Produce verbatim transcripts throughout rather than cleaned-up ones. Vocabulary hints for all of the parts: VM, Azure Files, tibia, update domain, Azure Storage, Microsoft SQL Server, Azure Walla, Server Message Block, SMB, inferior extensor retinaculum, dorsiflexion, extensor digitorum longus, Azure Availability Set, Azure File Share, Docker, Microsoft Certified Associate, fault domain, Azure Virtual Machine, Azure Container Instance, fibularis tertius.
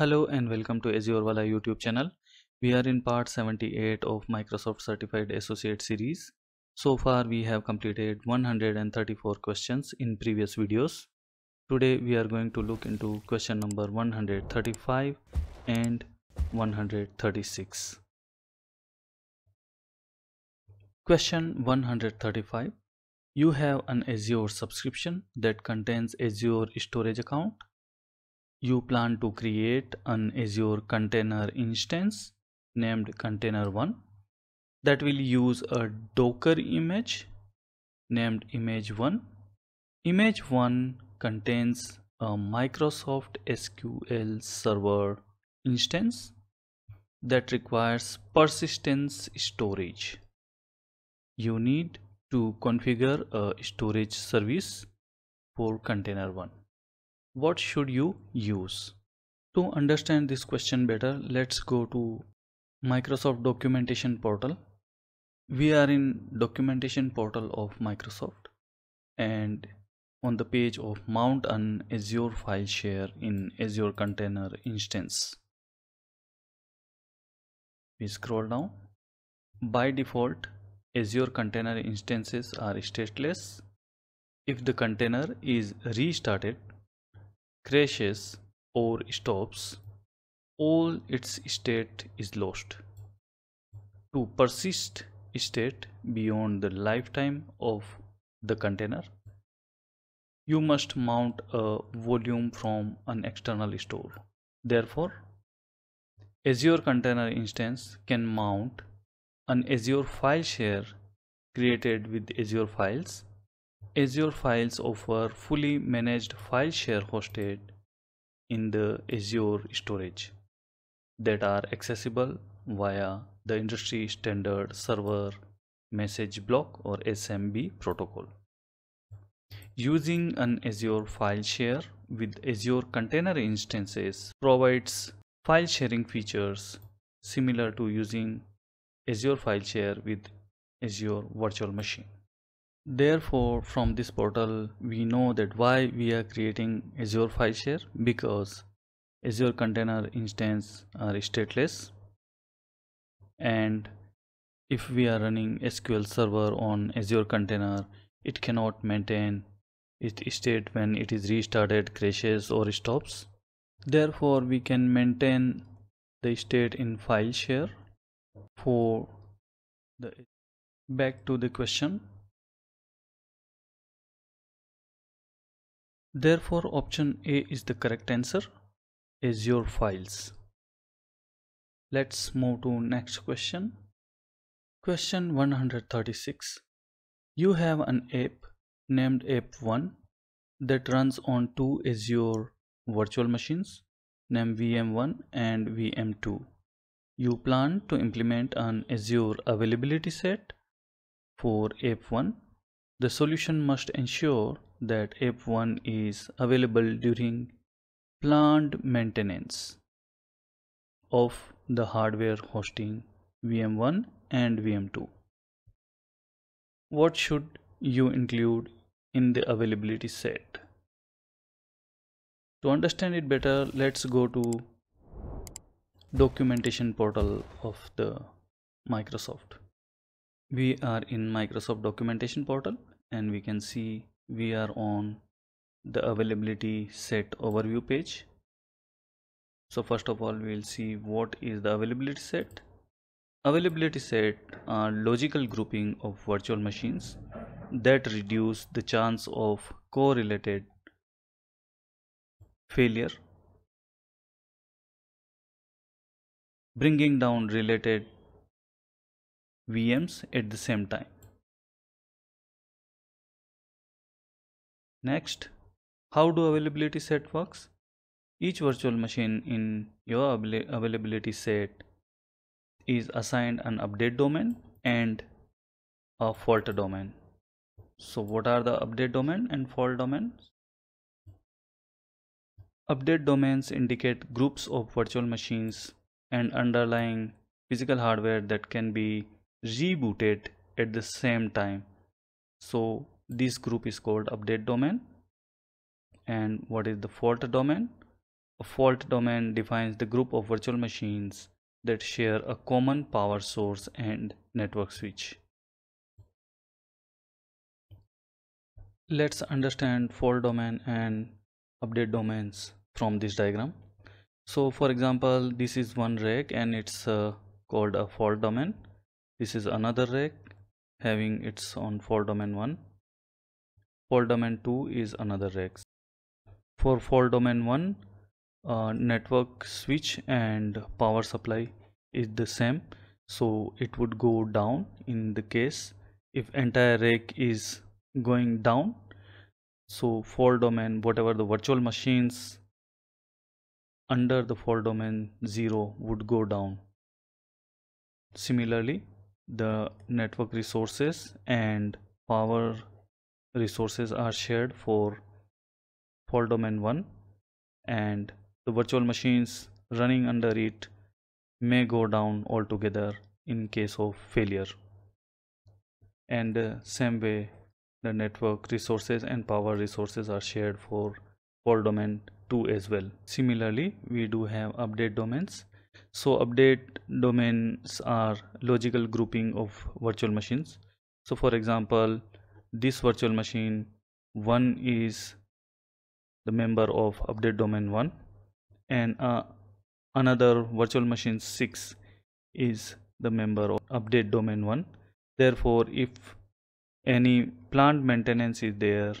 Hello and welcome to Azure Walla YouTube channel. We are in part seventy-eight of Microsoft Certified Associate series. So far we have completed one hundred thirty-four questions in previous videos. Today we are going to look into question number one hundred thirty-five and one hundred thirty-six. Question one hundred thirty-five. You have an Azure subscription that contains Azure storage account. You plan to create an Azure Container Instance named Container one that will use a Docker image named Image one. Image one contains a Microsoft S Q L Server instance that requires persistence storage. You need to configure a storage service for Container one. What should you use? To understand this question better, let's go to Microsoft documentation portal. We are in documentation portal of Microsoft and on the page of mount an Azure File Share in Azure Container Instance. We scroll down. By default, Azure Container Instances are stateless. If the container is restarted, crashes or stops, all its state is lost. To persist state beyond the lifetime of the container, you must mount a volume from an external store. Therefore, Azure Container Instance can mount an Azure File Share created with Azure Files. Azure Files offer fully managed file share hosted in the Azure storage that are accessible via the industry standard Server Message Block or S M B protocol. Using an Azure File Share with Azure Container Instances provides file sharing features similar to using Azure File Share with Azure Virtual Machine. Therefore, from this portal we know that why we are creating Azure File Share, because Azure Container Instance are stateless, and if we are running S Q L Server on Azure Container, it cannot maintain its state when it is restarted, crashes or stops. Therefore, we can maintain the state in File Share. For the back to the question. Therefore, option A is the correct answer, Azure Files. Let's move to next question. Question one hundred thirty-six. You have an app named app one that runs on two Azure virtual machines named V M one and V M two. You plan to implement an Azure Availability Set for app one. The solution must ensure that app one is available during planned maintenance of the hardware hosting V M one and V M two. What should you include in the availability set? To understand it better, let's go to documentation portal of the Microsoft. We are in Microsoft documentation portal and we can see we are on the availability set overview page. So first of all, we'll see what is the availability set. Availability set are logical grouping of virtual machines that reduce the chance of correlated failure, bringing down related V Ms at the same time. Next, how do availability set works? Each virtual machine in your availability set is assigned an update domain and a fault domain. So what are the update domain and fault domains? Update domains indicate groups of virtual machines and underlying physical hardware that can be rebooted at the same time. So this group is called update domain. And what is the fault domain? A fault domain defines the group of virtual machines that share a common power source and network switch. Let's understand fault domain and update domains from this diagram. So for example, this is one rack and it's uh, called a fault domain. This is another rack having its own fault domain one. Fault domain two is another rack. For fault domain one, uh, network switch and power supply is the same, so it would go down in the case if entire rack is going down. So fault domain, whatever the virtual machines under the fault domain zero would go down. Similarly, the network resources and power resources are shared for fault domain one, and the virtual machines running under it may go down altogether in case of failure. And uh, same way, the network resources and power resources are shared for fault domain two as well. Similarly, we do have update domains. So update domains are logical grouping of virtual machines. So for example, this virtual machine one is the member of update domain one, and uh, another virtual machine six is the member of update domain one. Therefore, if any plant maintenance is there,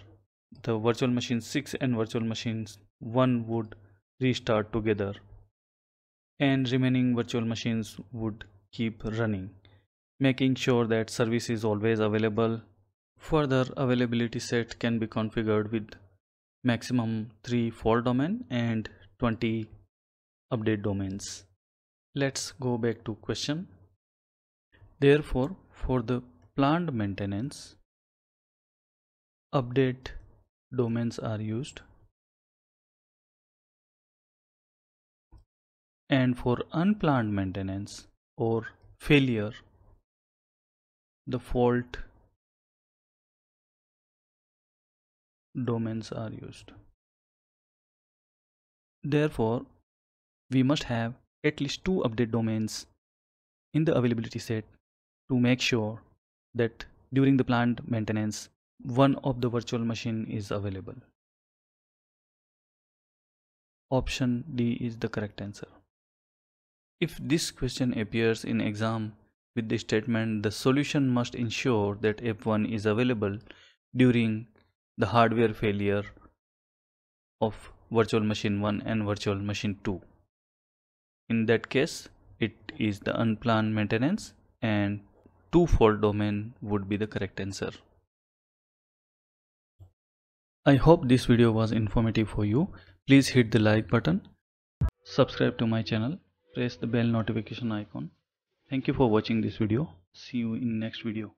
the virtual machine six and virtual machine one would restart together, and remaining virtual machines would keep running, making sure that service is always available. Further, availability set can be configured with maximum three fault domain and twenty update domains. Let's go back to question. Therefore, for the planned maintenance, update domains are used, and for unplanned maintenance or failure, the fault domains are used. Therefore, we must have at least two update domains in the availability set to make sure that during the planned maintenance, one of the virtual machine is available. Option D is the correct answer. If this question appears in exam with the statement, the solution must ensure that F one is available during the hardware failure of virtual machine one and virtual machine two. In that case, it is the unplanned maintenance, and two fault domain would be the correct answer. I hope this video was informative for you. Please hit the like button, subscribe to my channel, press the bell notification icon. Thank you for watching this video. See you in next video.